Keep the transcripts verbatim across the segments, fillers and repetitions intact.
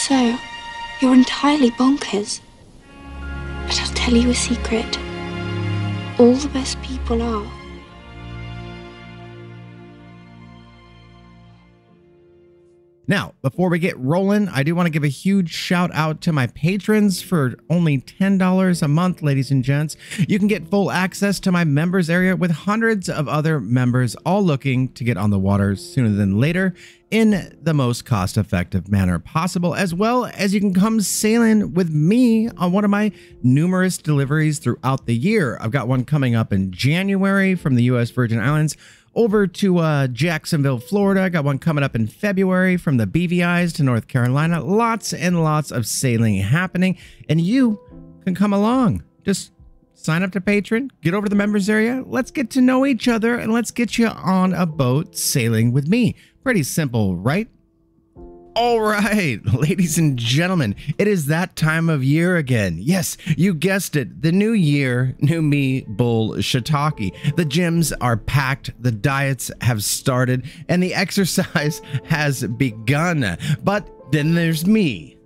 so. You're entirely bonkers. But I'll tell you a secret. All the best people are. Now, before we get rolling, I do want to give a huge shout out to my patrons for only ten dollars a month, ladies and gents. You can get full access to my members area with hundreds of other members, all looking to get on the water sooner than later in the most cost-effective manner possible, as well as you can come sailing with me on one of my numerous deliveries throughout the year. I've got one coming up in January from the U S Virgin Islands over to uh, Jacksonville, Florida. I got one coming up in February from the B V Is to North Carolina. Lots and lots of sailing happening, and you can come along. Just sign up to Patreon, get over to the members area. Let's get to know each other, and let's get you on a boat sailing with me. Pretty simple, right? All right, ladies and gentlemen, it is that time of year again. Yes, you guessed it. The new year, new me, bull shiitake. The gyms are packed, the diets have started, and the exercise has begun. But then there's me.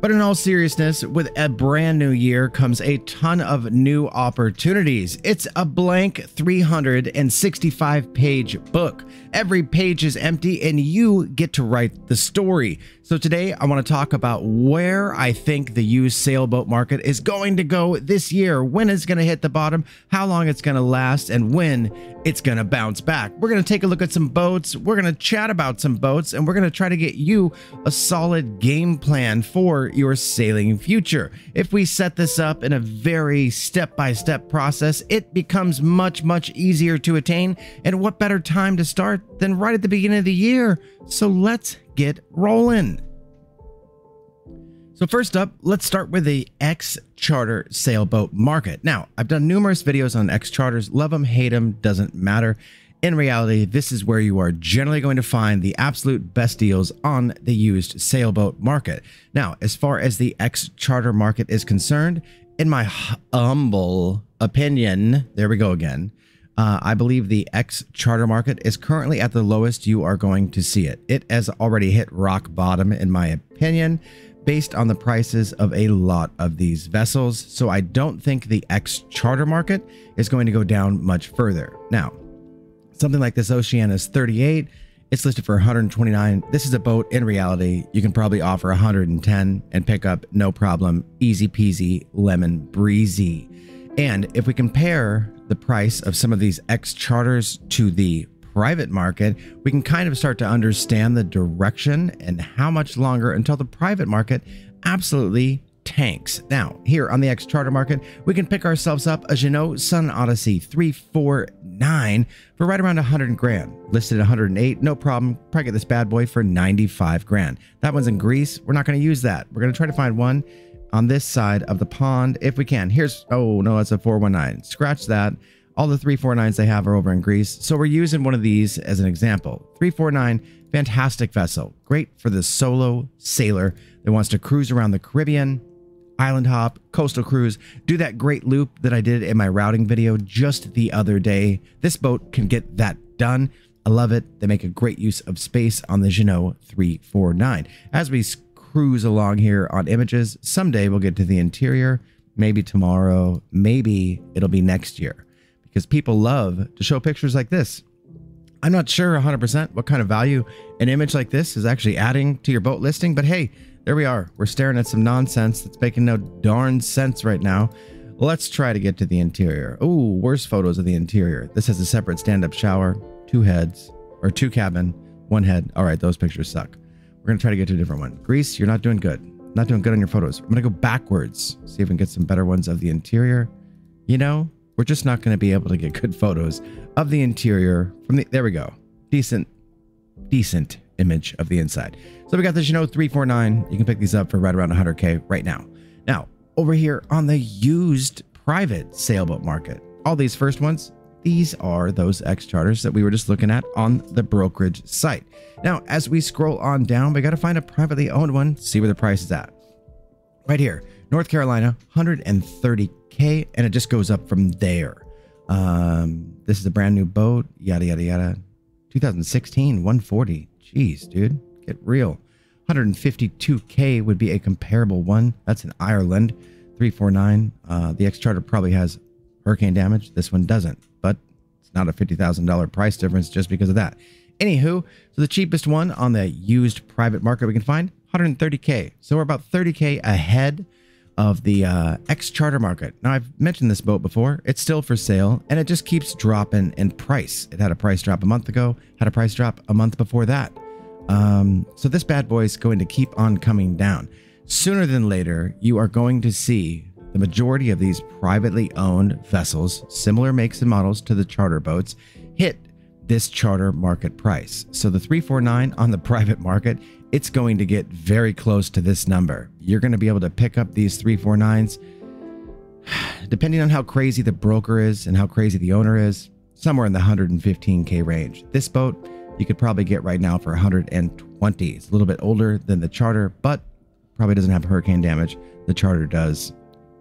But in all seriousness, with a brand new year comes a ton of new opportunities. It's a blank three hundred sixty-five page book. Every page is empty and you get to write the story. So today I want to talk about where I think the used sailboat market is going to go this year, when it's going to hit the bottom, how long it's going to last, and when it's going to bounce back. We're going to take a look at some boats, we're going to chat about some boats, and we're going to try to get you a solid game plan for your sailing future. If we set this up in a very step-by-step process, it becomes much, much easier to attain. And what better time to start than right at the beginning of the year? So let's get rolling. So first up, let's start with the ex-charter sailboat market. Now, I've done numerous videos on ex-charters. Love them, hate them, doesn't matter. In reality, this is where you are generally going to find the absolute best deals on the used sailboat market. Now, as far as the ex-charter market is concerned, in my humble opinion, there we go again, uh, I believe the ex-charter market is currently at the lowest you are going to see it. It has already hit rock bottom, in my opinion, based on the prices of a lot of these vessels. So I don't think the ex-charter market is going to go down much further. Now, something like this Oceanis thirty-eight, it's listed for one hundred twenty-nine. This is a boat, in reality, you can probably offer one hundred ten and pick up no problem, easy peasy, lemon breezy. And if we compare the price of some of these ex-charters to the private market, we can kind of start to understand the direction and how much longer until the private market absolutely tanks. Now, here on the ex-charter market, we can pick ourselves up a Jeanneau Sun Odyssey three forty-nine for right around one hundred grand. Listed one hundred eight, no problem. Probably get this bad boy for ninety-five grand. That one's in Greece. We're not going to use that. We're going to try to find one on this side of the pond if we can. Here's, oh no, that's a four nineteen. Scratch that. All the three forty-nines they have are over in Greece. So we're using one of these as an example. three forty-nine, fantastic vessel. Great for the solo sailor that wants to cruise around the Caribbean, island hop, coastal cruise, do that great loop that I did in my routing video just the other day. This boat can get that done. I love it. They make a great use of space on the Jeanneau three forty-nine. As we cruise along here on images, someday we'll get to the interior, maybe tomorrow, maybe it'll be next year, because people love to show pictures like this. I'm not sure one hundred percent what kind of value an image like this is actually adding to your boat listing, but hey, there we are. We're staring at some nonsense that's making no darn sense right now. Let's try to get to the interior. Ooh, worse photos of the interior. This has a separate stand-up shower, two heads, or two cabin, one head. All right, those pictures suck. We're going to try to get to a different one. Greece, you're not doing good. Not doing good on your photos. I'm going to go backwards, see if we can get some better ones of the interior. You know, we're just not going to be able to get good photos of the interior from the, there we go. Decent, decent image of the inside. So we got the Jeanneau three forty-nine. You can pick these up for right around one hundred K right now. Now, over here on the used private sailboat market, all these first ones, these are those ex-charters that we were just looking at on the brokerage site. Now, as we scroll on down, we got to find a privately owned one, see where the price is at. Right here, North Carolina, one hundred thirty K, and it just goes up from there. Um, this is a brand new boat, yada, yada, yada. twenty sixteen, one forty. Jeez, dude, Get real. one fifty-two K would be a comparable one. That's in Ireland. three forty-nine. Uh, the X-Charter probably has hurricane damage. This one doesn't, but it's not a fifty thousand dollar price difference just because of that. Anywho, so the cheapest one on the used private market we can find, one thirty K. So we're about thirty K ahead of the uh, X-Charter market. Now, I've mentioned this boat before. It's still for sale, and it just keeps dropping in price. It had a price drop a month ago, had a price drop a month before that. Um, so this bad boy is going to keep on coming down. Sooner than later, you are going to see the majority of these privately owned vessels, similar makes and models to the charter boats, hit this charter market price. So the three forty-nine on the private market, it's going to get very close to this number. You're going to be able to pick up these three forty-nines, depending on how crazy the broker is and how crazy the owner is, somewhere in the one fifteen K range. This boat you could probably get right now for one twenty. It's a little bit older than the charter, but probably doesn't have hurricane damage. The charter does,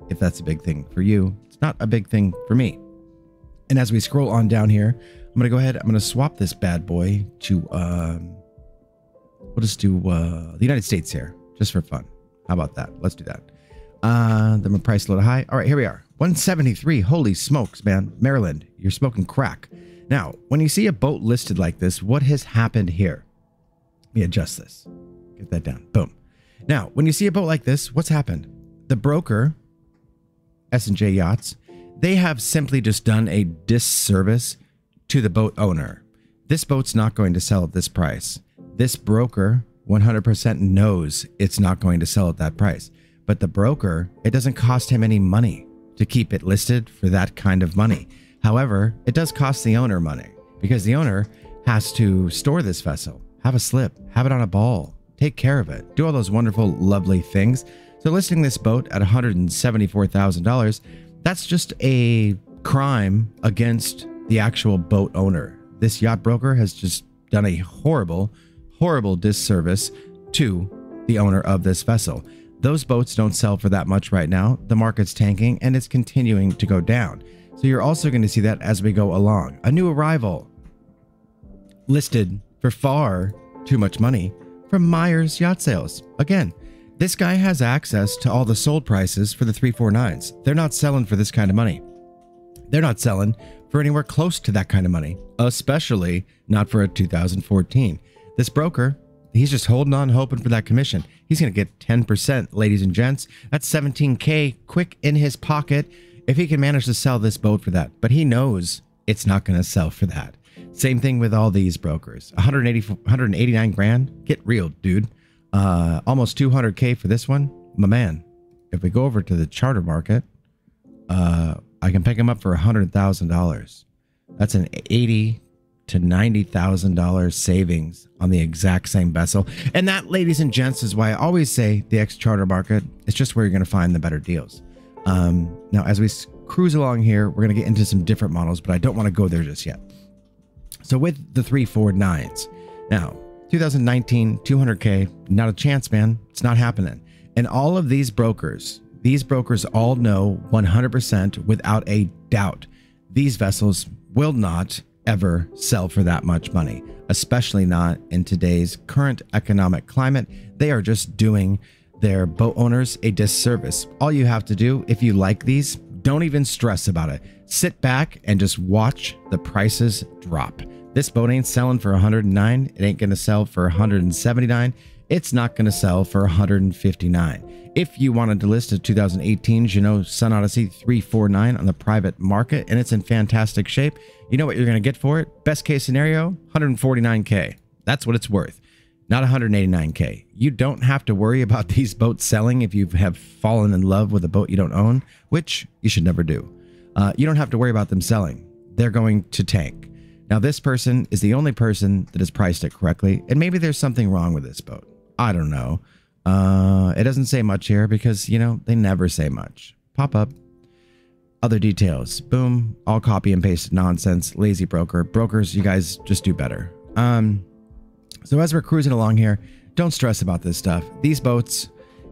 if that's a big thing for you. It's not a big thing for me. And as we scroll on down here, I'm going to go ahead. I'm going to swap this bad boy to, um, we'll just do uh, the United States here, just for fun. How about that? Let's do that. Uh, then we'll price a little high. All right, here we are. one seventy-three. Holy smokes, man. Maryland, you're smoking crack. Now, when you see a boat listed like this, what has happened here? Let me adjust this. Get that down. Boom. Now, when you see a boat like this, what's happened? The broker, S J Yachts, they have simply just done a disservice to the boat owner. This boat's not going to sell at this price. This broker one hundred percent knows it's not going to sell at that price. But the broker, it doesn't cost him any money to keep it listed for that kind of money. However, it does cost the owner money because the owner has to store this vessel, have a slip, have it on a ball, take care of it, do all those wonderful, lovely things. So listing this boat at one hundred seventy-four thousand dollars, that's just a crime against the actual boat owner. This yacht broker has just done a horrible, horrible disservice to the owner of this vessel. Those boats don't sell for that much right now. The market's tanking and it's continuing to go down. So you're also going to see that as we go along. A new arrival listed for far too much money from Myers Yacht Sales. Again, this guy has access to all the sold prices for the three forty-nines. They're not selling for this kind of money. They're not selling for anywhere close to that kind of money, especially not for a two thousand fourteen. This broker, he's just holding on, hoping for that commission. He's going to get ten percent, ladies and gents. That's seventeen K quick in his pocket if he can manage to sell this boat for that, but he knows it's not going to sell for that. Same thing with all these brokers. one eighty, one eighty-nine grand. Get real, dude. Uh, almost two hundred K for this one. My man, if we go over to the charter market, uh, I can pick him up for one hundred thousand dollars. That's an eighty thousand to ninety thousand dollars savings on the exact same vessel. And that, ladies and gents, is why I always say the ex-charter market is just where you're going to find the better deals. Um, now, as we cruise along here, we're going to get into some different models, but I don't want to go there just yet. So with the three forty-nines, now, two thousand nineteen, two hundred K, not a chance, man. It's not happening. And all of these brokers, these brokers all know one hundred percent without a doubt, these vessels will not ever sell for that much money, especially not in today's current economic climate. They are just doing their boat owners a disservice. All you have to do, if you like these, don't even stress about it. Sit back and just watch the prices drop. This boat ain't selling for one hundred nine. It ain't going to sell for one hundred seventy-nine. It's not going to sell for one hundred fifty-nine. If you wanted to list a two thousand eighteen Jeanneau Sun Odyssey three forty-nine on the private market and it's in fantastic shape, you know what you're going to get for it? Best case scenario, one forty-nine K. That's what it's worth. Not one eighty-nine K. You don't have to worry about these boats selling if you have fallen in love with a boat you don't own, which you should never do. Uh, you don't have to worry about them selling. They're going to tank. Now, this person is the only person that has priced it correctly, and maybe there's something wrong with this boat. I don't know. Uh, it doesn't say much here because, you know, they never say much. Pop up. Other details. Boom. All copy and paste nonsense. Lazy broker. Brokers, you guys just do better. Um... So as we're cruising along here, don't stress about this stuff. These boats,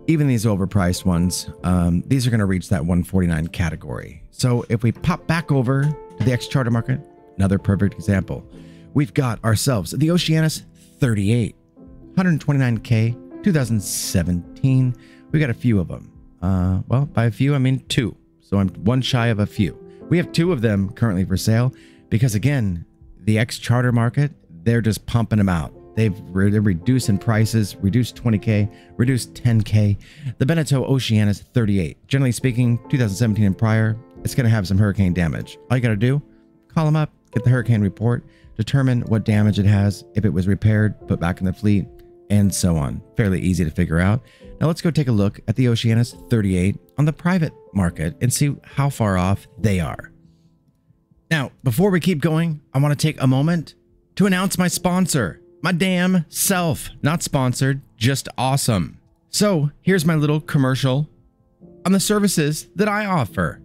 even these overpriced ones, um, these are going to reach that one forty-nine category. So if we pop back over to the ex-charter market, another perfect example. We've got ourselves the Oceanis thirty-eight. one twenty-nine K, two thousand seventeen. We got a few of them. Uh, well, by a few, I mean two. So I'm one shy of a few. We have two of them currently for sale because, again, the ex-charter market, they're just pumping them out. They've re they're reducing prices, reduced twenty K, reduced ten K. The Beneteau Oceanis thirty-eight. Generally speaking, two thousand seventeen and prior, it's going to have some hurricane damage. All you got to do, call them up, get the hurricane report, determine what damage it has, if it was repaired, put back in the fleet, and so on. Fairly easy to figure out. Now let's go take a look at the Oceanis thirty-eight on the private market and see how far off they are. Now, before we keep going, I want to take a moment to announce my sponsor. My damn self. Not sponsored, just awesome. So here's my little commercial on the services that I offer.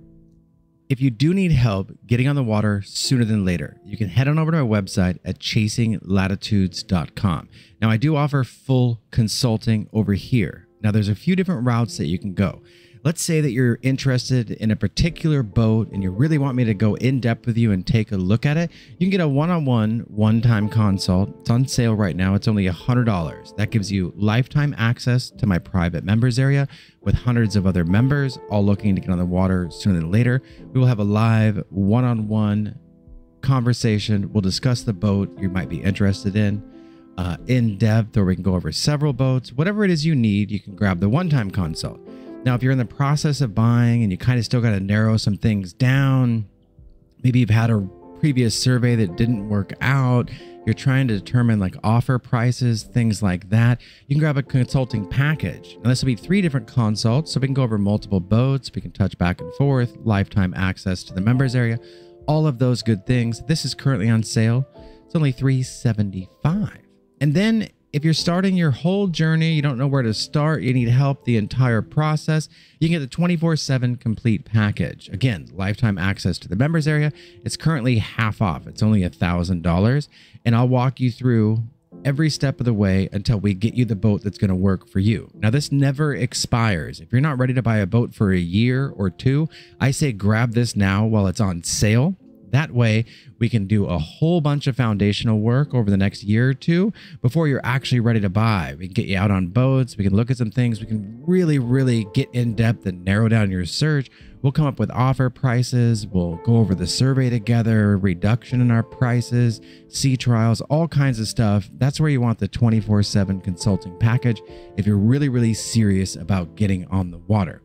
If you do need help getting on the water sooner than later, you can head on over to my website at chasing latitudes dot com. Now I do offer full consulting over here. Now there's a few different routes that you can go. Let's say that you're interested in a particular boat and you really want me to go in depth with you and take a look at it. You can get a one-on-one, one-time consult. It's on sale right now. It's only one hundred dollars. That gives you lifetime access to my private members area with hundreds of other members, all looking to get on the water sooner than later. We will have a live one-on-one conversation. We'll discuss the boat you might be interested in. Uh, in depth, or we can go over several boats. Whatever it is you need, you can grab the one-time consult. Now, if you're in the process of buying and you kind of still got to narrow some things down, maybe you've had a previous survey that didn't work out, you're trying to determine like offer prices, things like that, you can grab a consulting package. Now, this will be three different consults, so we can go over multiple boats, we can touch back and forth, lifetime access to the members area, all of those good things. This is currently on sale. It's only three seventy-five. And then if you're starting your whole journey, you don't know where to start, you need help the entire process, you can get the twenty-four seven complete package. Again, lifetime access to the members area. It's currently half off. It's only one thousand dollars. And I'll walk you through every step of the way until we get you the boat that's going to work for you. Now, this never expires. If you're not ready to buy a boat for a year or two, I say grab this now while it's on sale. That way, we can do a whole bunch of foundational work over the next year or two before you're actually ready to buy. We can get you out on boats. We can look at some things. We can really, really get in depth and narrow down your search. We'll come up with offer prices. We'll go over the survey together, reduction in our prices, sea trials, all kinds of stuff. That's where you want the twenty-four seven consulting package if you're really, really serious about getting on the water.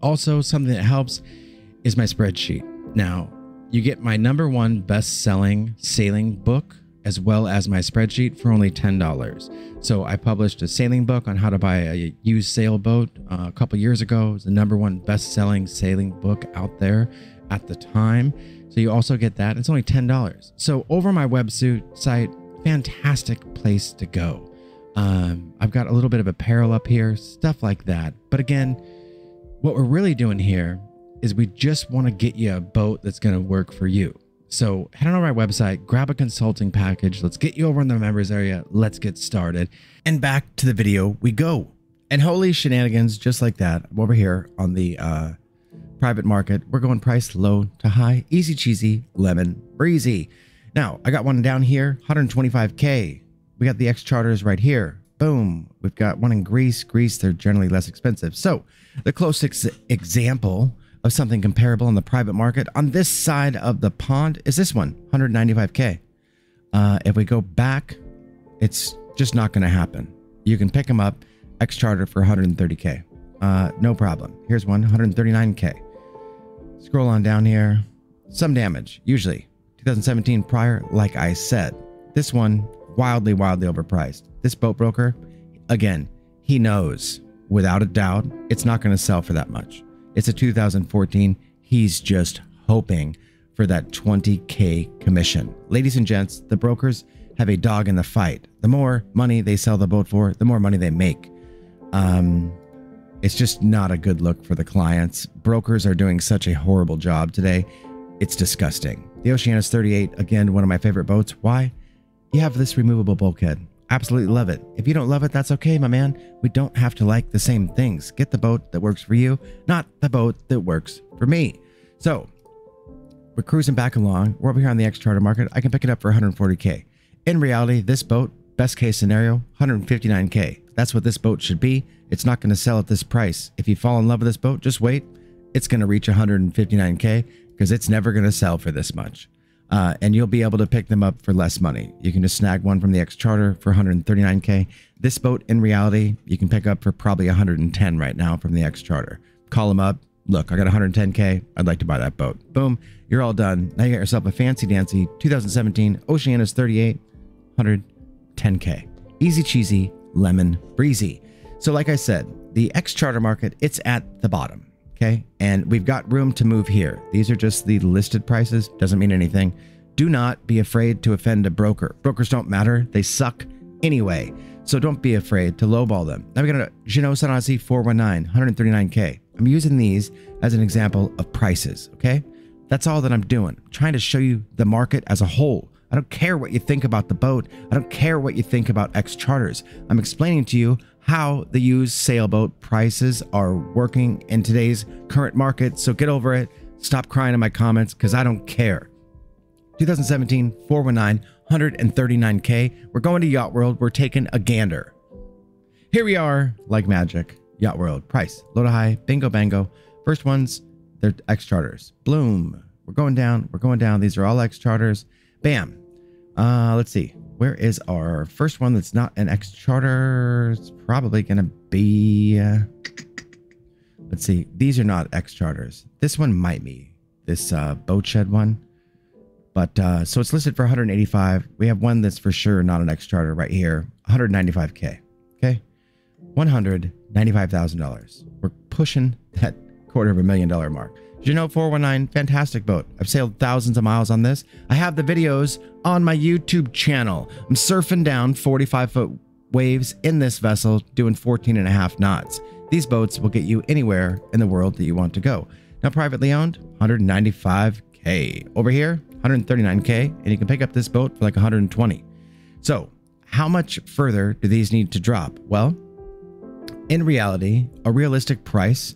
Also, something that helps is my spreadsheet. Now, you get my number one best-selling sailing book as well as my spreadsheet for only ten dollars. So I published a sailing book on how to buy a used sailboat uh, a couple years ago. It was the number one best-selling sailing book out there at the time. So you also get that. It's only ten dollars. So over my website, fantastic place to go. Um, I've got a little bit of apparel up here, stuff like that. But again, what we're really doing here is we just want to get you a boat that's going to work for you. So head on over to my website, grab a consulting package. Let's get you over in the members area. Let's get started. And back to the video we go. And holy shenanigans, just like that, I'm over here on the uh, private market. We're going price low to high, easy cheesy, lemon breezy. Now, I got one down here, one twenty-five K. We got the X charters right here. Boom. We've got one in Greece. Greece, they're generally less expensive. So the closest example of something comparable on the private market on this side of the pond is this one, one ninety-five K. Uh, if we go back, it's just not going to happen. You can pick them up X charter for one thirty K. Uh, no problem. Here's one, one thirty-nine K. Scroll on down here. Some damage, usually. twenty seventeen prior, like I said. This one, wildly, wildly overpriced. This boat broker, again, he knows without a doubt it's not going to sell for that much. It's a two thousand fourteen. He's just hoping for that twenty K commission. Ladies and gents, the brokers have a dog in the fight. The more money they sell the boat for, the more money they make. Um, it's just not a good look for the clients. Brokers are doing such a horrible job today. It's disgusting. The Oceanis thirty-eight, again, one of my favorite boats. Why? You have this removable bulkhead. Absolutely love it. If you don't love it, that's okay, my man. We don't have to like the same things. Get the boat that works for you, not the boat that works for me. So we're cruising back along. We're over here on the X charter market. I can pick it up for one forty K. In reality, this boat Best case scenario, one hundred fifty-nine K. That's what this boat should be. It's not going to sell at this price. If you fall in love with this boat, just wait. It's going to reach one hundred fifty-nine K because it's never going to sell for this much. Uh, and you'll be able to pick them up for less money. You can just snag one from the X Charter for one hundred thirty-nine K. This boat, in reality, you can pick up for probably one hundred ten right now from the X Charter. Call them up. Look, I got one hundred ten K. I'd like to buy that boat. Boom. You're all done. Now you got yourself a fancy dancy two thousand seventeen Oceanis thirty-eight, one hundred ten K. Easy cheesy, lemon breezy. So like I said, the X Charter market, it's at the bottom. Okay, and we've got room to move here. These are just the listed prices. Doesn't mean anything. Do not be afraid to offend a broker. Brokers don't matter. They suck anyway. So don't be afraid to lowball them. Now we got a Jeanneau Sun Odyssey four nineteen, one hundred thirty-nine K. I'm using these as an example of prices. Okay, that's all that I'm doing. I'm trying to show you the market as a whole. I don't care what you think about the boat. I don't care what you think about X Charters. I'm explaining to you how the used sailboat prices are working in today's current market. So get over it. Stop crying in my comments because I don't care. twenty seventeen four nineteen, one hundred thirty-nine K. We're going to Yacht World. We're taking a gander. Here we are, like magic. Yacht World price, low to high, bingo bango. First ones, they're X Charters. Bloom. We're going down. We're going down. These are all X Charters. Bam. Uh, let's see. Where is our first one that's not an X Charter? It's probably going to be... Uh, let's see. These are not X Charters. This one might be. This uh, Boatshed one. But uh, so it's listed for one hundred eighty-five. We have one that's for sure not an X Charter right here. one hundred ninety-five K. Okay? one hundred ninety-five thousand dollars. We're pushing that quarter of a million dollar mark. Jeanneau four nineteen, fantastic boat. I've sailed thousands of miles on this. I have the videos on my YouTube channel. I'm surfing down forty-five foot waves in this vessel, doing fourteen and a half knots. These boats will get you anywhere in the world that you want to go. Now, privately owned, one hundred ninety-five K. Over here, one hundred thirty-nine K, and you can pick up this boat for like one hundred twenty. So how much further do these need to drop? Well, in reality, a realistic price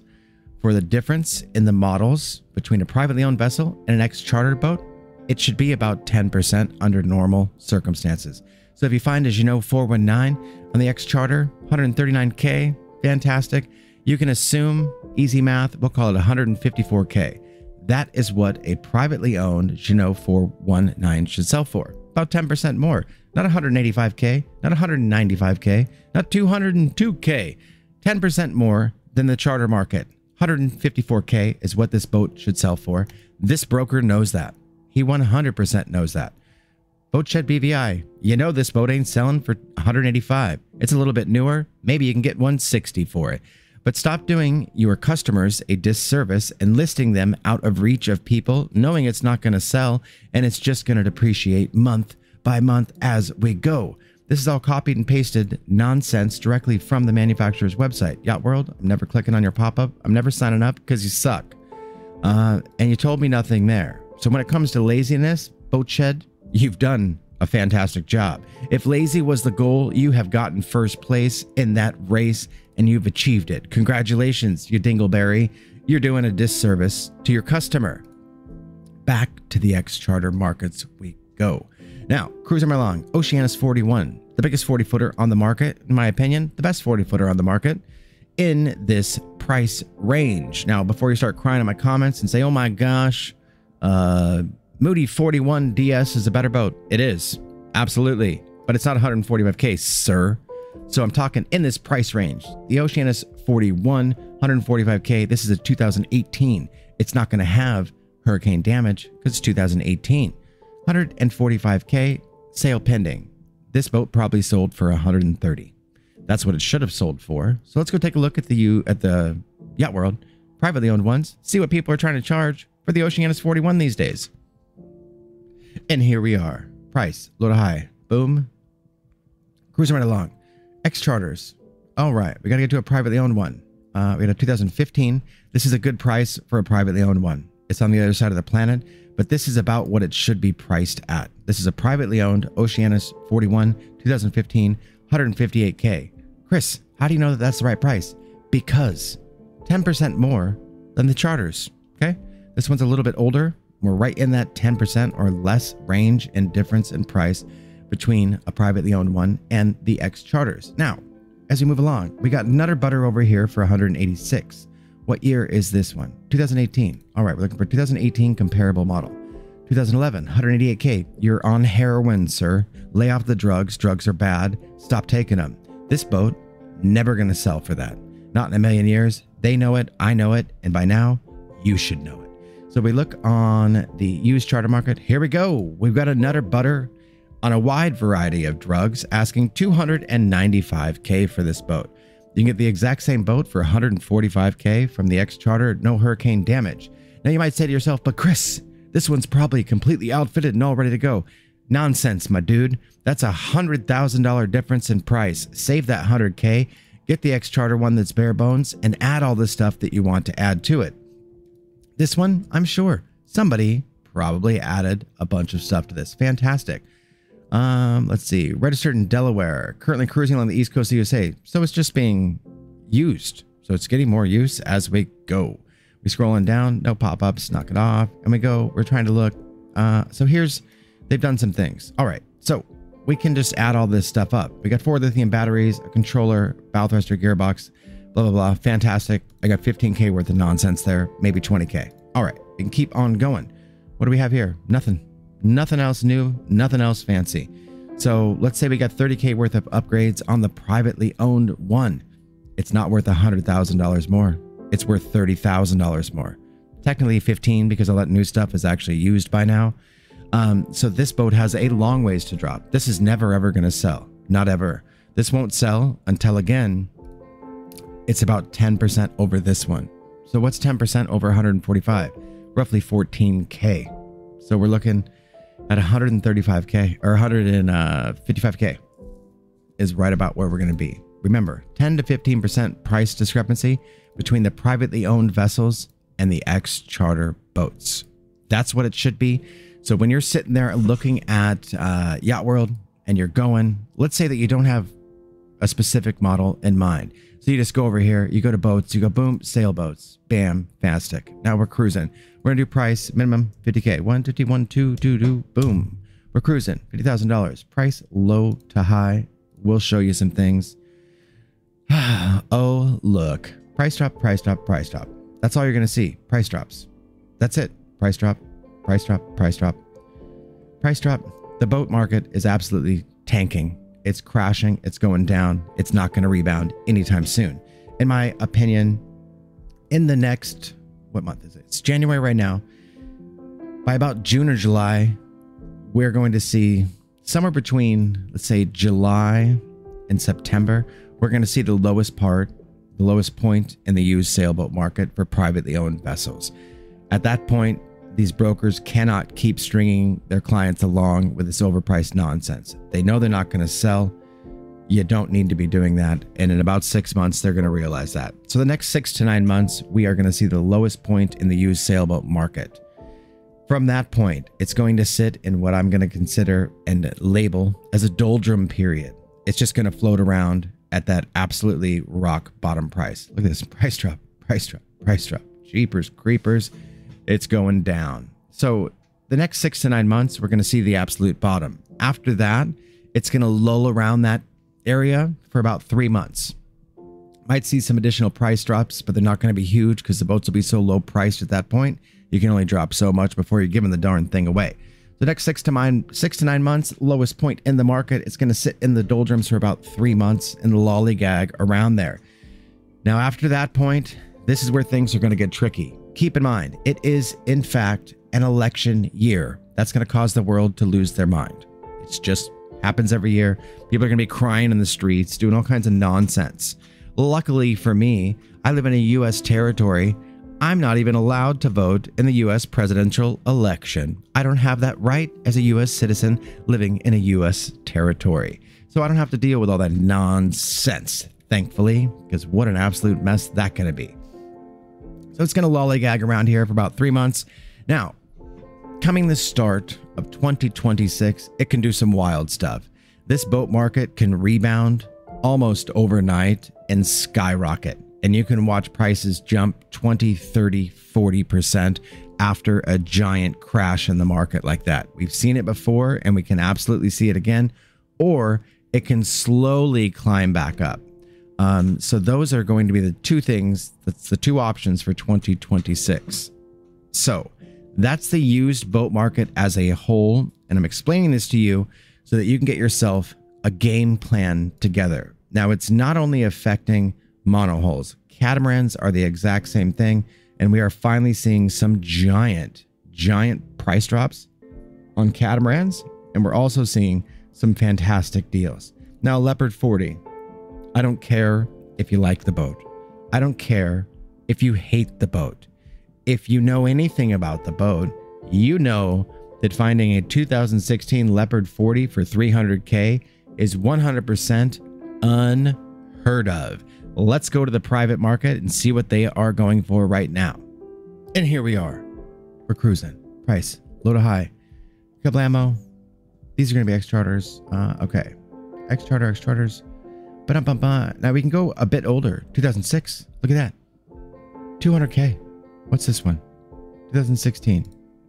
for the difference in the models between a privately owned vessel and an ex-charter boat, it should be about ten percent under normal circumstances. So if you find, as you know, four nineteen on the ex-charter, one hundred thirty-nine K, fantastic. You can assume, easy math, we'll call it one hundred fifty-four K. That is what a privately owned Jeanneau four nineteen should sell for. About ten percent more, not one hundred eighty-five K, not one hundred ninety-five K, not two hundred two K, ten percent more than the charter market. one hundred fifty-four K is what this boat should sell for. This broker knows that. He one hundred percent knows that. Boatshed B V I, you know this boat ain't selling for one hundred eighty-five. It's a little bit newer. Maybe you can get one sixty for it. But stop doing your customers a disservice and listing them out of reach of people, knowing it's not going to sell and it's just going to depreciate month by month as we go. This is all copied and pasted nonsense directly from the manufacturer's website. Yacht World, I'm never clicking on your pop-up. I'm never signing up because you suck. Uh, and you told me nothing there. So when it comes to laziness, Boatshed, you've done a fantastic job. If lazy was the goal, you have gotten first place in that race and you've achieved it. Congratulations, you dingleberry. You're doing a disservice to your customer. Back to the ex-charter markets we go. Now, cruising right along, Oceanis forty-one, the biggest forty footer on the market, in my opinion, the best forty footer on the market in this price range. Now, before you start crying in my comments and say, oh my gosh, uh, Moody forty-one D S is a better boat. It is, absolutely, but it's not one hundred forty-five K, sir. So I'm talking in this price range. The Oceanis forty-one, one hundred forty-five K, this is a two thousand eighteen. It's not gonna have hurricane damage because it's two thousand eighteen. one hundred forty-five K, sale pending. This boat probably sold for one hundred thirty. That's what it should have sold for. So let's go take a look at the U at the Yacht World privately owned ones. See what people are trying to charge for the Oceanis forty-one these days. And here we are. Price low to high. Boom. Cruising right along. X Charters. All right, we got to get to a privately owned one. Uh, we got a two thousand fifteen. This is a good price for a privately owned one. It's on the other side of the planet, but this is about what it should be priced at. This is a privately owned Oceanis forty-one, two thousand fifteen, one hundred fifty-eight K. Chris, how do you know that that's the right price? Because ten percent more than the charters, okay? This one's a little bit older. We're right in that ten percent or less range and difference in price, between a privately owned one and the X charters. Now, as we move along, we got Nutter Butter over here for one hundred eighty-six. What year is this one? two thousand eighteen. All right, we're looking for two thousand eighteen comparable model. two thousand eleven, one hundred eighty-eight K. You're on heroin, sir. Lay off the drugs. Drugs are bad. Stop taking them. This boat, never going to sell for that. Not in a million years. They know it. I know it. And by now, you should know it. So we look on the used charter market. Here we go. We've got a Nutter Butter on a wide variety of drugs, asking two hundred ninety-five K for this boat. You can get the exact same boat for one hundred forty-five K from the X charter, no hurricane damage. Now you might say to yourself, but Chris, this one's probably completely outfitted and all ready to go. Nonsense, my dude. That's a one hundred thousand dollar difference in price. Save that one hundred K, get the X charter one that's bare bones, and add all the stuff that you want to add to it. This one, I'm sure, somebody probably added a bunch of stuff to this. Fantastic. Um, let's see, registered in Delaware, currently cruising along the East Coast of the U S A. So it's just being used. So it's getting more use as we go. We scroll on down, no pop-ups, knock it off. And we go, we're trying to look. Uh, so here's, they've done some things. All right. So we can just add all this stuff up. We got four lithium batteries, a controller, bow thruster, gearbox, blah, blah, blah. Fantastic. I got fifteen K worth of nonsense there, maybe twenty K. All right. We can keep on going. What do we have here? Nothing. Nothing else new, nothing else fancy. So let's say we got thirty K worth of upgrades on the privately owned one. It's not worth one hundred thousand dollars more. It's worth thirty thousand dollars more. Technically fifteen because all that new stuff is actually used by now. Um, so this boat has a long ways to drop. This is never, ever going to sell. Not ever. This won't sell until, again, it's about ten percent over this one. So what's ten percent over one hundred forty-five? Roughly fourteen K. So we're looking at one hundred thirty-five K or one hundred fifty-five K is right about where we're going to be. Remember, ten to fifteen percent price discrepancy between the privately owned vessels and the X charter boats. That's what it should be. So when you're sitting there looking at uh, Yacht World and you're going, let's say that you don't have a specific model in mind. So you just go over here, you go to boats, you go boom, sailboats, bam, fantastic. Now we're cruising. We're gonna do price minimum fifty K, one fifty, one two two two, boom. We're cruising, fifty thousand dollars, price low to high. We'll show you some things. Oh, look, price drop, price drop, price drop. That's all you're gonna see, price drops. That's it, price drop, price drop, price drop, price drop. The boat market is absolutely tanking. It's crashing. It's going down. It's not going to rebound anytime soon. In my opinion, in the next, what month is it? It's January right now. By about June or July, we're going to see somewhere between, let's say, July and September, we're going to see the lowest part, the lowest point in the used sailboat market for privately owned vessels. At that point, these brokers cannot keep stringing their clients along with this overpriced nonsense. They know they're not going to sell. You don't need to be doing that. And in about six months, they're going to realize that. So the next six to nine months, we are going to see the lowest point in the used sailboat market. From that point, it's going to sit in what I'm going to consider and label as a doldrum period. It's just going to float around at that absolutely rock bottom price. Look at this price drop, price drop, price drop, jeepers, creepers. It's going down. So the next six to nine months, we're going to see the absolute bottom. After that, it's going to lull around that area for about three months. Might see some additional price drops, but they're not going to be huge because the boats will be so low priced at that point. You can only drop so much before you're giving the darn thing away. The next six to nine, six to nine months, lowest point in the market. It's going to sit in the doldrums for about three months and lollygag around there. Now, after that point, this is where things are going to get tricky. Keep in mind, it is, in fact, an election year. That's going to cause the world to lose their mind. It just happens every year. People are going to be crying in the streets, doing all kinds of nonsense. Luckily for me, I live in a U S territory. I'm not even allowed to vote in the U S presidential election. I don't have that right as a U S citizen living in a U S territory. So I don't have to deal with all that nonsense, thankfully, because what an absolute mess that's going to be. So it's going to lollygag around here for about three months. Now, coming the start of twenty twenty-six, it can do some wild stuff. This boat market can rebound almost overnight and skyrocket. And you can watch prices jump twenty, thirty, forty percent after a giant crash in the market like that. We've seen it before and we can absolutely see it again, or it can slowly climb back up. Um, so those are going to be the two things. That's the two options for twenty twenty-six. So that's the used boat market as a whole. And I'm explaining this to you so that you can get yourself a game plan together. Now, it's not only affecting monohulls. Catamarans are the exact same thing. And we are finally seeing some giant, giant price drops on catamarans. And we're also seeing some fantastic deals. Now, Leopard forty. I don't care if you like the boat. I don't care if you hate the boat. If you know anything about the boat, you know that finding a two thousand sixteen Leopard forty for three hundred K is one hundred percent unheard of. Let's go to the private market and see what they are going for right now. And here we are. We're cruising. Price, low to high. Couple ammo. These are going to be ex-charters. Uh, okay. Ex-charter, ex-charters. Ba-dum-bum-bum. Now we can go a bit older. two thousand six. Look at that. two hundred K. What's this one? two thousand sixteen.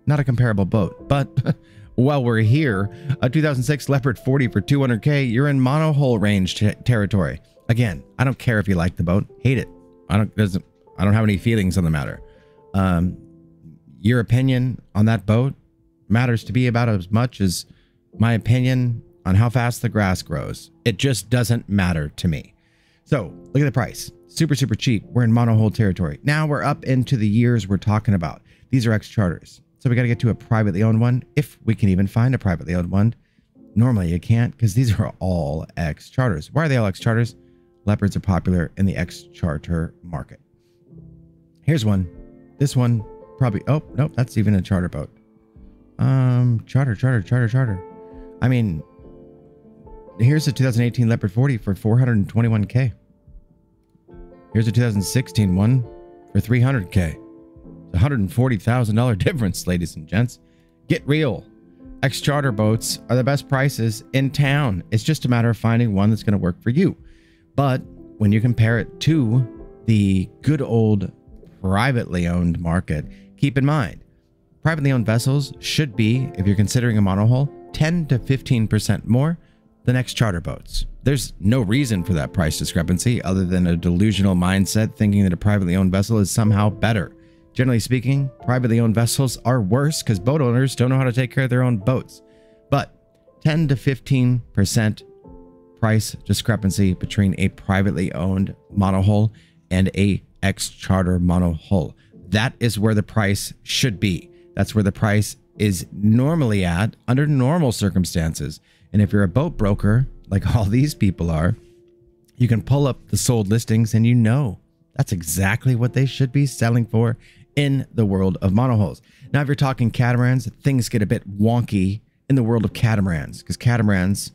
Not a comparable boat, but while we're here, a two thousand six Leopard forty for two hundred K, you're in monohull range territory. Again, I don't care if you like the boat, hate it. I don't doesn't I don't have any feelings on the matter. Um, your opinion on that boat matters to me about as much as my opinion on how fast the grass grows. It just doesn't matter to me. So look at the price. Super, super cheap. We're in monohull territory. Now we're up into the years we're talking about. These are ex-charters. So we got to get to a privately owned one. If we can even find a privately owned one. Normally you can't because these are all ex-charters. Why are they all ex-charters? Leopards are popular in the ex-charter market. Here's one. This one probably. Oh, nope. That's even a charter boat. Um, charter, charter, charter, charter. I mean, here's a two thousand eighteen Leopard forty for four hundred twenty-one K. Here's a two thousand sixteen one for three hundred K. one hundred forty thousand dollar difference, ladies and gents. Get real. Ex-charter boats are the best prices in town. It's just a matter of finding one that's going to work for you. But when you compare it to the good old privately owned market, keep in mind, privately owned vessels should be, if you're considering a monohull, ten to fifteen percent more than ex-charter boats. There's no reason for that price discrepancy other than a delusional mindset thinking that a privately owned vessel is somehow better. Generally speaking, privately owned vessels are worse because boat owners don't know how to take care of their own boats. But ten to fifteen percent price discrepancy between a privately owned monohull and a ex-charter monohull. That is where the price should be. That's where the price is normally at under normal circumstances. And if you're a boat broker, like all these people are, you can pull up the sold listings and you know that's exactly what they should be selling for in the world of monohulls. Now, if you're talking catamarans, things get a bit wonky in the world of catamarans because catamarans,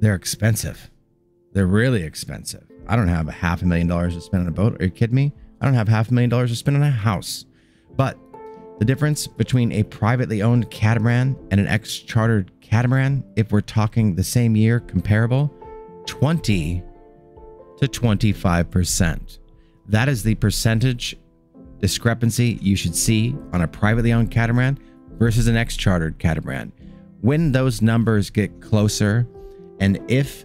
they're expensive. They're really expensive. I don't have a half a million dollars to spend on a boat. Are you kidding me? I don't have half a million dollars to spend on a house. But the difference between a privately owned catamaran and an ex-chartered catamaran, if we're talking the same year comparable, twenty to twenty-five percent. That is the percentage discrepancy you should see on a privately owned catamaran versus an ex-chartered catamaran. When those numbers get closer, and if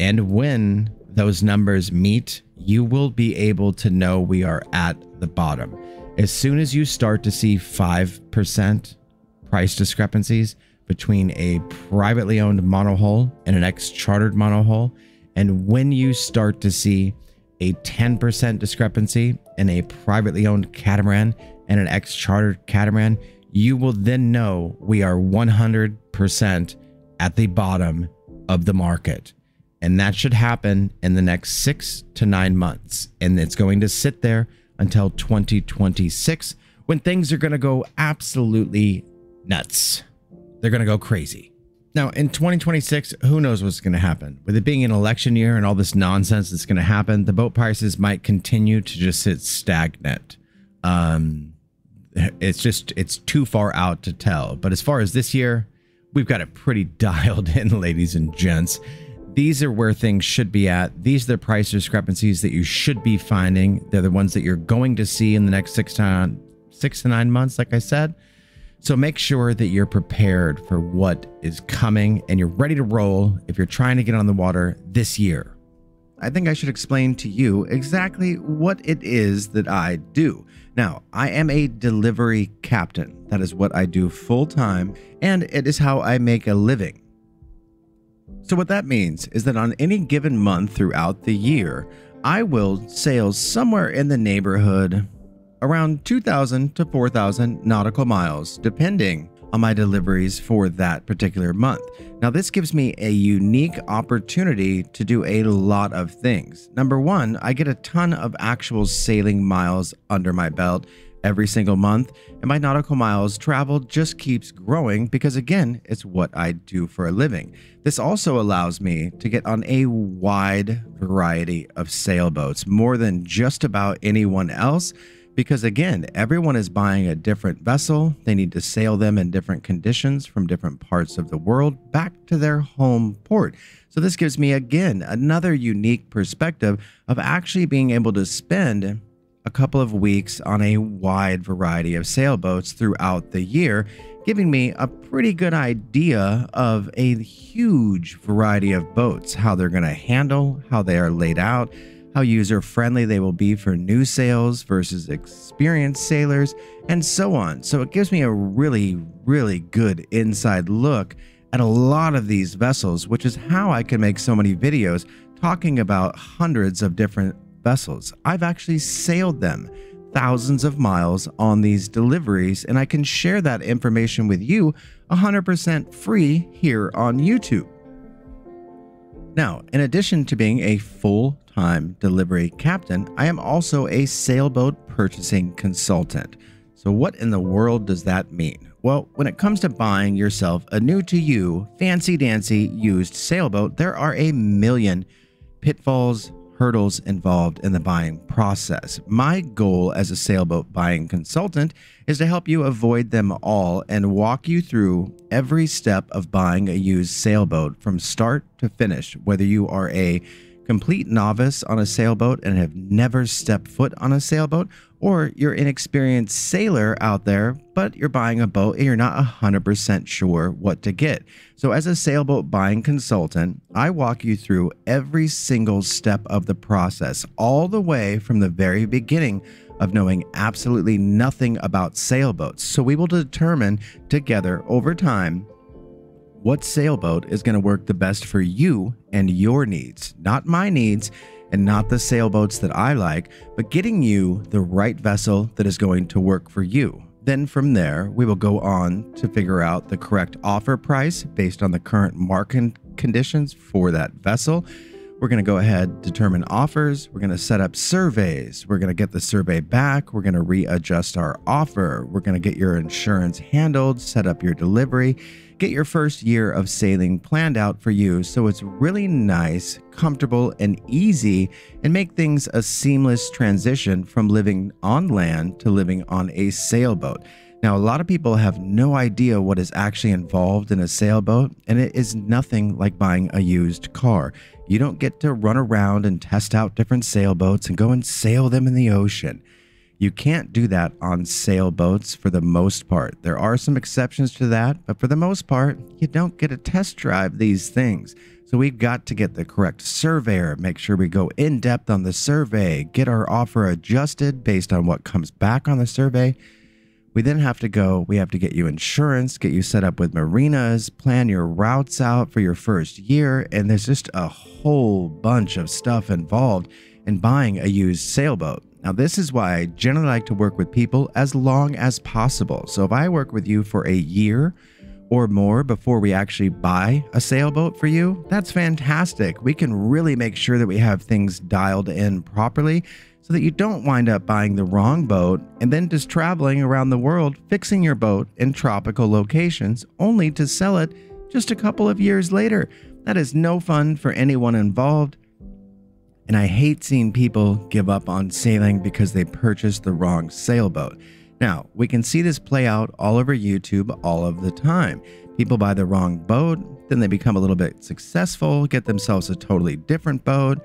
and when those numbers meet, you will be able to know we are at the bottom. As soon as you start to see five percent price discrepancies between a privately owned monohull and an ex-chartered monohull, and when you start to see a ten percent discrepancy in a privately owned catamaran and an ex-chartered catamaran, you will then know we are one hundred percent at the bottom of the market. And that should happen in the next six to nine months. And it's going to sit there until twenty twenty-six, when things are going to go absolutely nuts. They're going to go crazy. Now, in twenty twenty-six, who knows what's going to happen? With it being an election year and all this nonsense that's going to happen, the boat prices might continue to just sit stagnant. Um, it's just, it's too far out to tell. But as far as this year, we've got it pretty dialed in, ladies and gents. These are where things should be at. These are the price discrepancies that you should be finding. They're the ones that you're going to see in the next six to six to nine months, like I said. So make sure that you're prepared for what is coming and you're ready to roll if you're trying to get on the water this year. I think I should explain to you exactly what it is that I do. Now, I am a delivery captain. That is what I do full time, and it is how I make a living. So what that means is that on any given month throughout the year, I will sail somewhere in the neighborhood around two thousand to four thousand nautical miles, depending on my deliveries for that particular month. Now, this gives me a unique opportunity to do a lot of things. Number one, I get a ton of actual sailing miles under my belt every single month, and my nautical miles traveled just keeps growing because, again, it's what I do for a living. This also allows me to get on a wide variety of sailboats, more than just about anyone else, because, again, everyone is buying a different vessel. They need to sail them in different conditions from different parts of the world back to their home port. So this gives me, again, another unique perspective of actually being able to spend a couple of weeks on a wide variety of sailboats throughout the year, giving me a pretty good idea of a huge variety of boats, how they're going to handle, how they are laid out, how user-friendly they will be for new sails versus experienced sailors, and so on. So it gives me a really, really good inside look at a lot of these vessels, which is how I can make so many videos talking about hundreds of different vessels. I've actually sailed them thousands of miles on these deliveries, and I can share that information with you one hundred percent free here on YouTube. Now, in addition to being a full-time delivery captain, I am also a sailboat purchasing consultant. So what in the world does that mean? Well, when it comes to buying yourself a new-to-you, fancy-dancy used sailboat, there are a million pitfalls, hurdles involved in the buying process. My goal as a sailboat buying consultant is to help you avoid them all and walk you through every step of buying a used sailboat from start to finish, whether you are a complete novice on a sailboat and have never stepped foot on a sailboat, or you're an inexperienced sailor out there, but you're buying a boat and you're not one hundred percent sure what to get. So as a sailboat buying consultant, I walk you through every single step of the process, all the way from the very beginning of knowing absolutely nothing about sailboats. So we will determine together over time what sailboat is going to work the best for you and your needs, not my needs, and not the sailboats that I like, but getting you the right vessel that is going to work for you. Then from there, we will go on to figure out the correct offer price based on the current market conditions for that vessel. We're gonna go ahead, determine offers. We're gonna set up surveys. We're gonna get the survey back. We're gonna readjust our offer. We're gonna get your insurance handled, set up your delivery, get your first year of sailing planned out for you. So it's really nice, comfortable, and easy, and make things a seamless transition from living on land to living on a sailboat. Now, a lot of people have no idea what is actually involved in a sailboat, and it is nothing like buying a used car. You don't get to run around and test out different sailboats and go and sail them in the ocean. You can't do that on sailboats for the most part. There are some exceptions to that, but for the most part, you don't get to test drive these things. So we've got to get the correct surveyor, make sure we go in depth on the survey, get our offer adjusted based on what comes back on the survey. We then have to go, we have to get you insurance, get you set up with marinas, plan your routes out for your first year, and there's just a whole bunch of stuff involved in buying a used sailboat. Now, this is why I generally like to work with people as long as possible. So if I work with you for a year or more before we actually buy a sailboat for you, that's fantastic. We can really make sure that we have things dialed in properly, so that you don't wind up buying the wrong boat and then just traveling around the world fixing your boat in tropical locations only to sell it just a couple of years later. That is no fun for anyone involved, and I hate seeing people give up on sailing because they purchased the wrong sailboat. Now, we can see this play out all over YouTube all of the time. People buy the wrong boat, then they become a little bit successful, get themselves a totally different boat.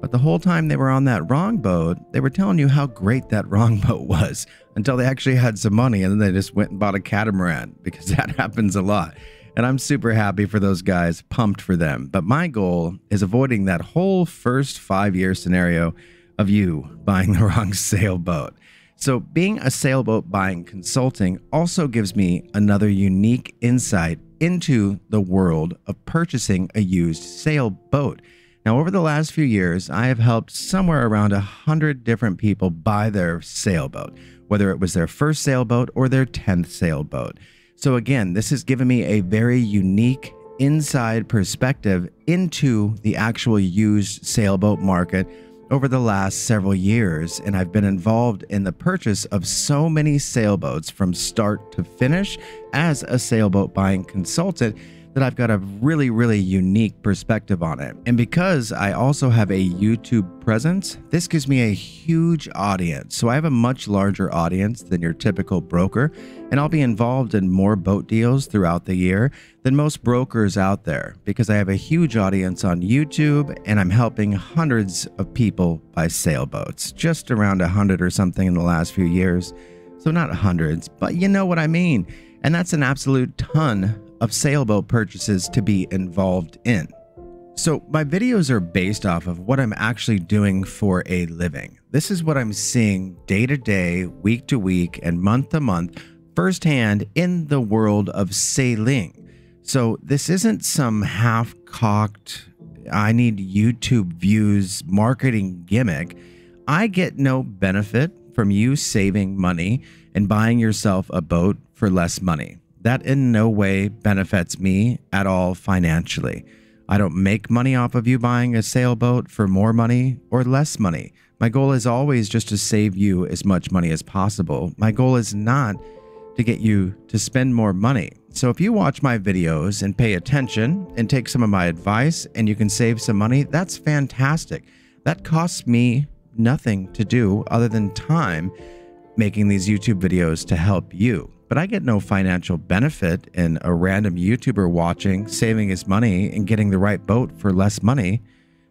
But the whole time they were on that wrong boat, they were telling you how great that wrong boat was. until they actually had some money, and then they just went and bought a catamaran, because that happens a lot. And I'm super happy for those guys, pumped for them. But my goal is avoiding that whole first five-year scenario of you buying the wrong sailboat. So being a sailboat buying consulting also gives me another unique insight into the world of purchasing a used sailboat. Now, over the last few years, I have helped somewhere around one hundred different people buy their sailboat, whether it was their first sailboat or their tenth sailboat. So again, this has given me a very unique inside perspective into the actual used sailboat market over the last several years, and I've been involved in the purchase of so many sailboats from start to finish as a sailboat buying consultant that I've got a really, really unique perspective on it. And because I also have a YouTube presence, this gives me a huge audience. So I have a much larger audience than your typical broker, and I'll be involved in more boat deals throughout the year than most brokers out there, because I have a huge audience on YouTube and I'm helping hundreds of people buy sailboats, just around one hundred or something in the last few years. So not hundreds, but you know what I mean. And that's an absolute ton of sailboat purchases to be involved in. So my videos are based off of what I'm actually doing for a living. This is what I'm seeing day to day, week to week, and month to month firsthand in the world of sailing. So this isn't some half-cocked, I need YouTube views marketing gimmick. I get no benefit from you saving money and buying yourself a boat for less money. That in no way benefits me at all financially. I don't make money off of you buying a sailboat for more money or less money. My goal is always just to save you as much money as possible. My goal is not to get you to spend more money. So if you watch my videos and pay attention and take some of my advice and you can save some money, that's fantastic. That costs me nothing to do other than time making these YouTube videos to help you. But I get no financial benefit in a random YouTuber watching, saving his money and getting the right boat for less money.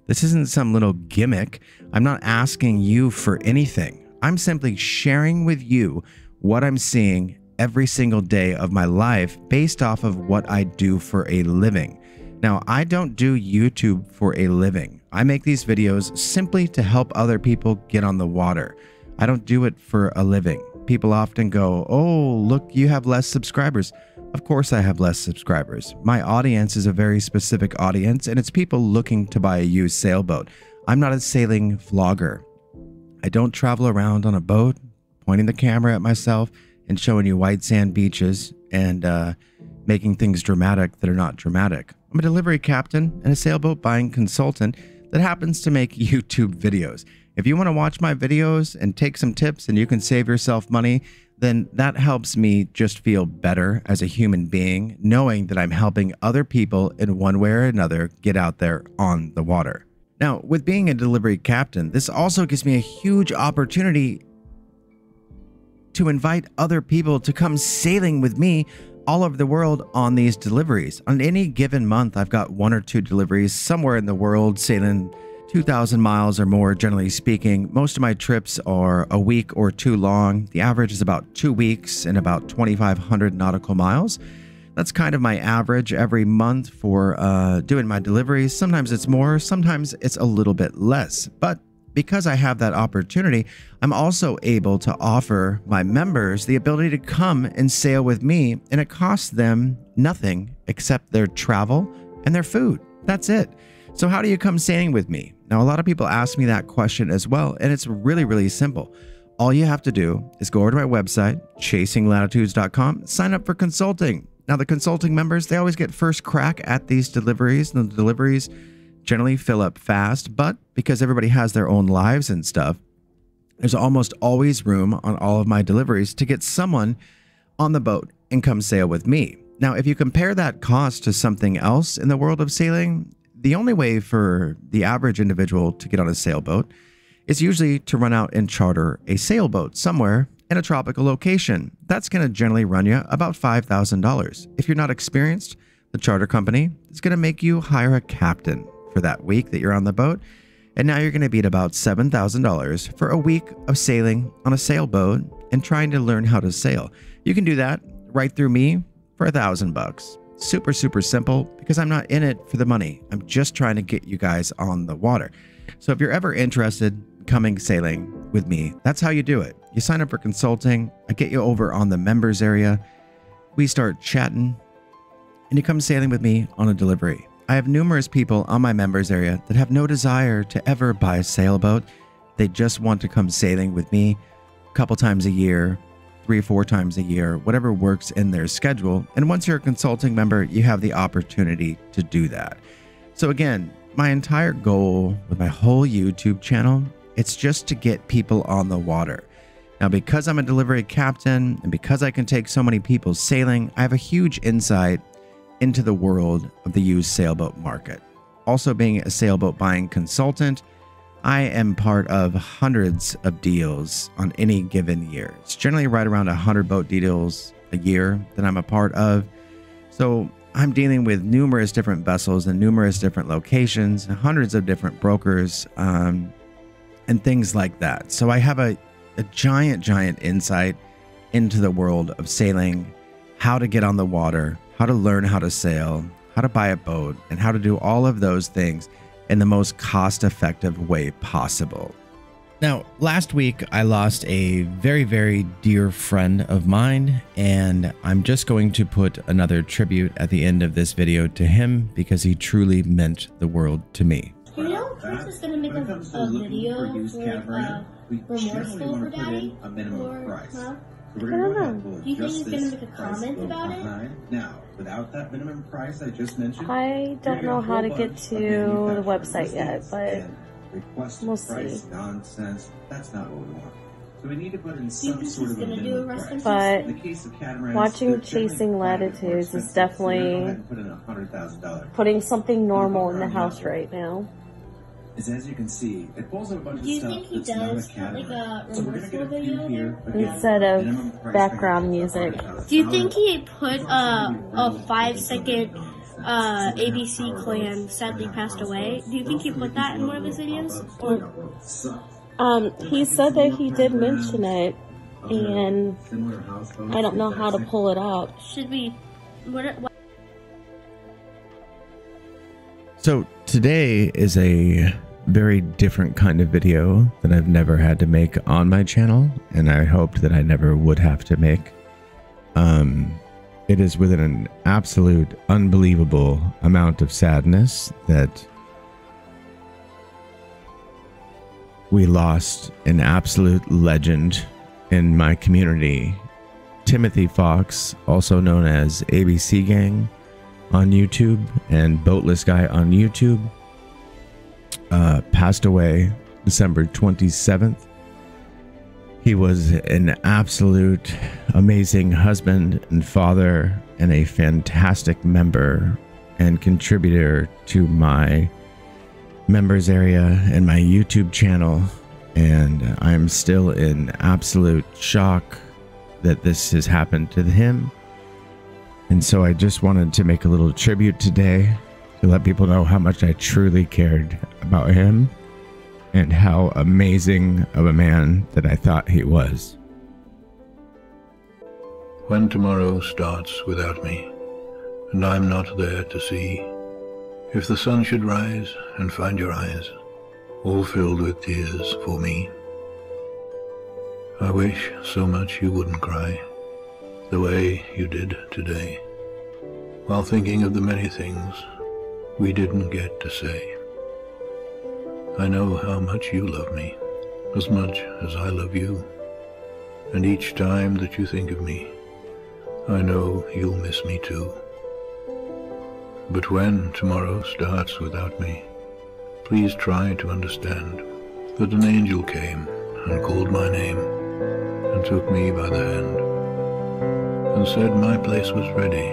This isn't some little gimmick. I'm not asking you for anything. I'm simply sharing with you what I'm seeing every single day of my life based off of what I do for a living. Now, I don't do YouTube for a living. I make these videos simply to help other people get on the water. I don't do it for a living. People often go, oh, look, you have less subscribers. Of course I have less subscribers. My audience is a very specific audience, and it's people looking to buy a used sailboat. I'm not a sailing vlogger. I don't travel around on a boat, pointing the camera at myself and showing you white sand beaches and uh, making things dramatic that are not dramatic. I'm a delivery captain and a sailboat buying consultant that happens to make YouTube videos. If you want to watch my videos and take some tips and you can save yourself money, then that helps me just feel better as a human being, knowing that I'm helping other people in one way or another get out there on the water. Now, with being a delivery captain, this also gives me a huge opportunity to invite other people to come sailing with me all over the world on these deliveries. On any given month, I've got one or two deliveries somewhere in the world sailing two thousand miles or more, generally speaking. Most of my trips are a week or two long. The average is about two weeks and about twenty-five hundred nautical miles. That's kind of my average every month for uh, doing my deliveries. Sometimes it's more, sometimes it's a little bit less. But because I have that opportunity, I'm also able to offer my members the ability to come and sail with me, and it costs them nothing except their travel and their food. That's it. So how do you come sailing with me? Now, a lot of people ask me that question as well, and it's really, really simple. All you have to do is go over to my website, chasing latitudes dot com, sign up for consulting. Now, the consulting members, they always get first crack at these deliveries, and the deliveries generally fill up fast, but because everybody has their own lives and stuff, there's almost always room on all of my deliveries to get someone on the boat and come sail with me. Now, if you compare that cost to something else in the world of sailing, the only way for the average individual to get on a sailboat is usually to run out and charter a sailboat somewhere in a tropical location. That's going to generally run you about five thousand dollars. If you're not experienced, the charter company is going to make you hire a captain for that week that you're on the boat, and now you're going to be at about seven thousand dollars for a week of sailing on a sailboat and trying to learn how to sail. You can do that right through me for a thousand bucks. Super, super simple, because I'm not in it for the money. I'm just trying to get you guys on the water. So if you're ever interested in coming sailing with me, that's how you do it. You sign up for consulting. I get you over on the members area. We start chatting and you come sailing with me on a delivery. I have numerous people on my members area that have no desire to ever buy a sailboat. They just want to come sailing with me a couple times a year, three or four times a year, whatever works in their schedule. And once you're a consulting member, you have the opportunity to do that. So again, my entire goal with my whole YouTube channel, it's just to get people on the water. Now, because I'm a delivery captain and because I can take so many people sailing, I have a huge insight into the world of the used sailboat market. Also being a sailboat buying consultant, I am part of hundreds of deals on any given year. It's generally right around one hundred boat deals a year that I'm a part of. So I'm dealing with numerous different vessels and numerous different locations, hundreds of different brokers, um, and things like that. So I have a, a giant, giant insight into the world of sailing, how to get on the water, how to learn how to sail, how to buy a boat, and how to do all of those things in the most cost-effective way possible. Now, last week, I lost a very, very dear friend of mine, and I'm just going to put another tribute at the end of this video to him because he truly meant the world to me. You know, Chris is going to make a, a video with uh, remorseful for daddy, or, huh? I don't know. Do you think he's going to make a comment about it? Now, without that minimum price I just mentioned, I don't know how to get to the website yet, but we'll see. Nonsense. That's not what we want. So we need to put in some sort of minimum price. But watching Chasing Latitudes is definitely putting something normal in the house right now. Is as you can see, it pulls up a bunch of stuff. Do you think he does like a remorseful video instead of background music? Do you think he put uh, a five-second uh, A B C Clan sadly passed away? Do you think he put that in one of his videos? Or? Um, he said that he did mention it, and I don't know how to pull it up. Should we? What? what So today is a very different kind of video that I've never had to make on my channel, and I hoped that I never would have to make. Um, it is with an absolute unbelievable amount of sadness that we lost an absolute legend in my community, Timothy Fox, also known as A B C Gang on YouTube and Boatless Guy on YouTube, uh, passed away December twenty-seventh. He was an absolute amazing husband and father and a fantastic member and contributor to my members area and my YouTube channel. And I'm still in absolute shock that this has happened to him. And so I just wanted to make a little tribute today to let people know how much I truly cared about him and how amazing of a man that I thought he was. When tomorrow starts without me, and I'm not there to see, if the sun should rise and find your eyes, all filled with tears for me, I wish so much you wouldn't cry the way you did today, while thinking of the many things we didn't get to say. I know how much you love me, as much as I love you, and each time that you think of me, I know you'll miss me too. But when tomorrow starts without me, please try to understand that an angel came and called my name and took me by the hand and said my place was ready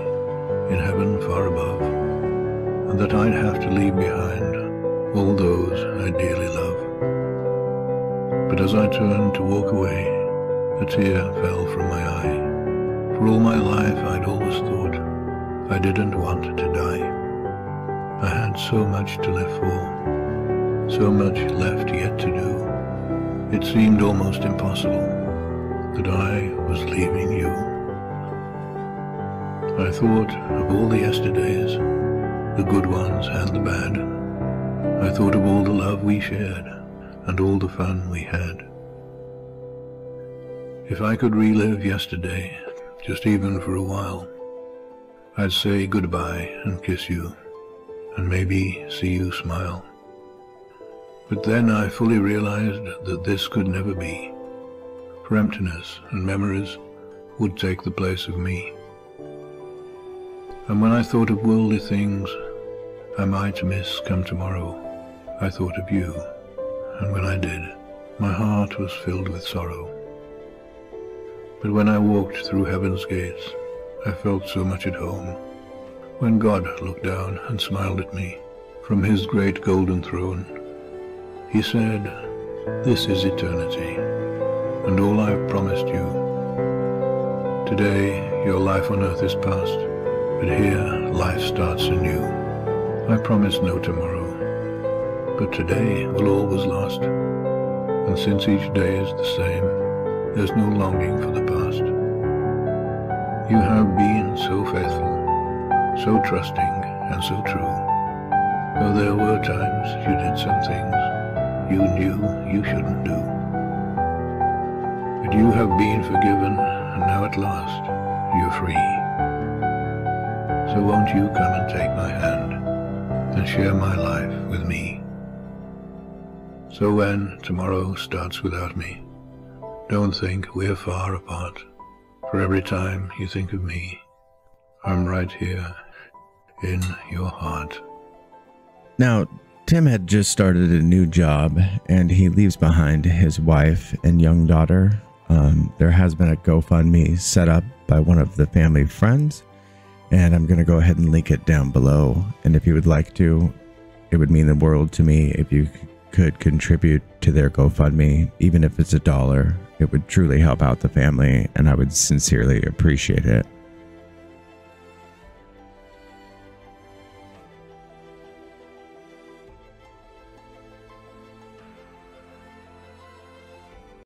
in heaven far above, and that I'd have to leave behind all those I dearly love. But as I turned to walk away, a tear fell from my eye. For all my life I'd always thought I didn't want to die. I had so much to live for, so much left yet to do. It seemed almost impossible that I was leaving you. I thought of all the yesterdays, the good ones and the bad. I thought of all the love we shared and all the fun we had. If I could relive yesterday, just even for a while, I'd say goodbye and kiss you, and maybe see you smile. But then I fully realized that this could never be, for emptiness and memories would take the place of me. And when I thought of worldly things I might miss come tomorrow, I thought of you, and when I did, my heart was filled with sorrow. But when I walked through heaven's gates, I felt so much at home. When God looked down and smiled at me from his great golden throne, he said, "This is eternity, and all I've promised you. Today your life on earth is past, but here life starts anew. I promise no tomorrow, but today will always last, and since each day is the same, there's no longing for the past. You have been so faithful, so trusting and so true. Though there were times you did some things you knew you shouldn't do. But you have been forgiven, and now at last you're free. So won't you come and take my hand and share my life with me? So when tomorrow starts without me, don't think we're far apart. For every time you think of me, I'm right here in your heart." Now, Tim had just started a new job, and he leaves behind his wife and young daughter. Um, there has been a GoFundMe set up by one of the family friends, and I'm going to go ahead and link it down below. And if you would like to, it would mean the world to me if you could contribute to their GoFundMe, even if it's a dollar. It would truly help out the family, and I would sincerely appreciate it.